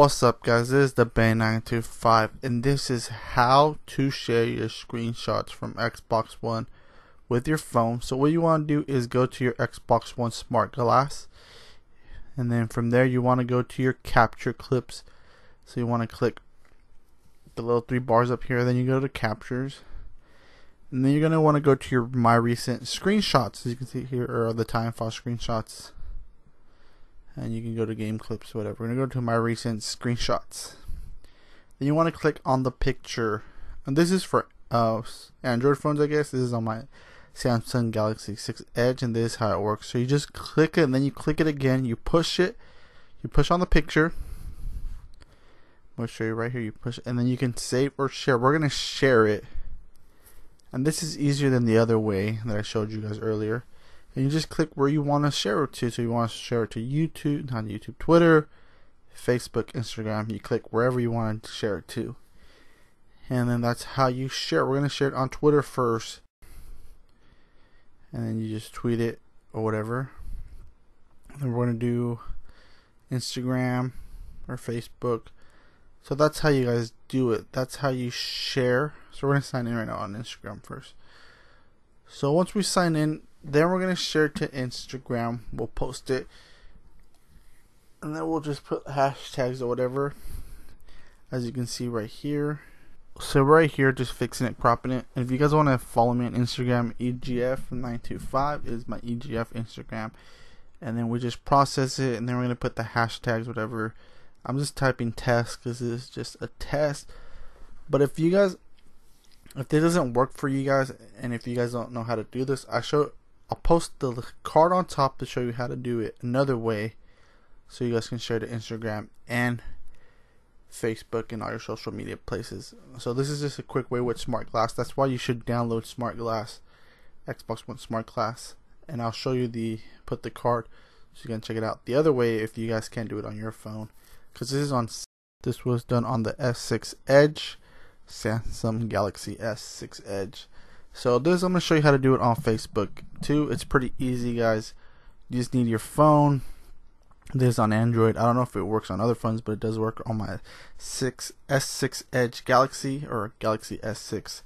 What's up, guys? This is the Bay925 and this is how to share your screenshots from Xbox One with your phone. So what you want to do is go to your Xbox One Smart Glass, and then from there you want to go to your capture clips. So you want to click the little three bars up here, then you go to captures, and then you're going to want to go to your my recent screenshots. As you can see here are the time file screenshots. And you can go to game clips, whatever. We're gonna go to my recent screenshots. Then you want to click on the picture, and this is for Android phones, I guess. This is on my Samsung Galaxy S6 Edge, and this is how it works. So you just click it, and then you click it again. You push it. You push on the picture. I'm gonna show you right here. You push, and then you can save or share. We're gonna share it, and this is easier than the other way that I showed you guys earlier. And you just click where you want to share it to. So you want to share it to YouTube, not YouTube, Twitter, Facebook, Instagram. You click wherever you want to share it to. And then that's how you share. We're going to share it on Twitter first. And then you just tweet it or whatever. And we're going to do Instagram or Facebook. So that's how you guys do it. That's how you share. So we're going to sign in right now on Instagram first. So once we sign in, then we're going to share it to Instagram. We'll post it, and then we'll just put hashtags or whatever, as you can see right here. So right here, just fixing it, cropping it. And if you guys want to follow me on Instagram, EGF925 is my EGF Instagram. And then we just process it, and then we're going to put the hashtags, whatever. I'm just typing test because this is just a test. But if you guys, if this doesn't work for you guys, and if you guys don't know how to do this, I'll post the card on top to show you how to do it another way, so you guys can share to Instagram and Facebook and all your social media places. So this is just a quick way with Smart Glass. That's why you should download Smart Glass, Xbox One Smart Glass, and I'll show you put the card so you can check it out the other way if you guys can't do it on your phone, because this was done on the S6 Edge, Samsung Galaxy S6 Edge. So this, I'm going to show you how to do it on Facebook too. It's pretty easy, guys. You just need your phone. This is on Android. I don't know if it works on other phones, but it does work on my S6 Edge Galaxy, or Galaxy S6,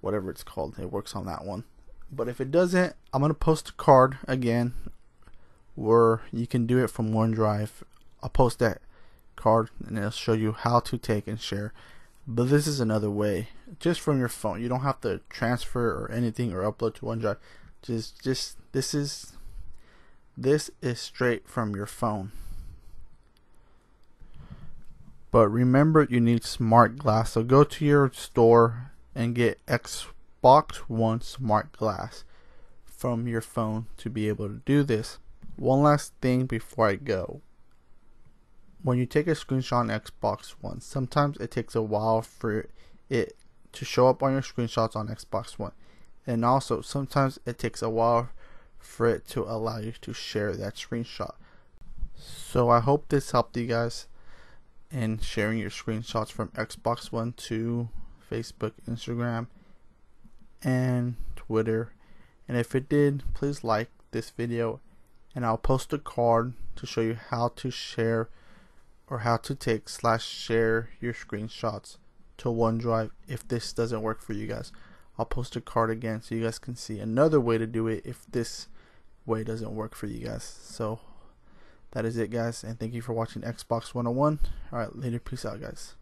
whatever it's called. It works on that one. But if it doesn't, I'm going to post a card again where you can do it from OneDrive. I'll post that card and it'll show you how to take and share. But this is another way, just from your phone. You don't have to transfer or anything or upload to OneDrive. This is straight from your phone. But remember, you need Smart Glass. So go to your store and get Xbox One Smart Glass from your phone to be able to do this. One last thing before I go. When you take a screenshot on Xbox One, sometimes it takes a while for it to show up on your screenshots on Xbox One. And also, sometimes it takes a while for it to allow you to share that screenshot. So I hope this helped you guys in sharing your screenshots from Xbox One to Facebook, Instagram, and Twitter. And if it did, please like this video, and I'll post a card to show you how to share or how to take / share your screenshots to OneDrive if this doesn't work for you guys. I'll post a card again so you guys can see another way to do it if this way doesn't work for you guys. So that is it, guys, and thank you for watching Xbox 101. Alright, later, peace out, guys.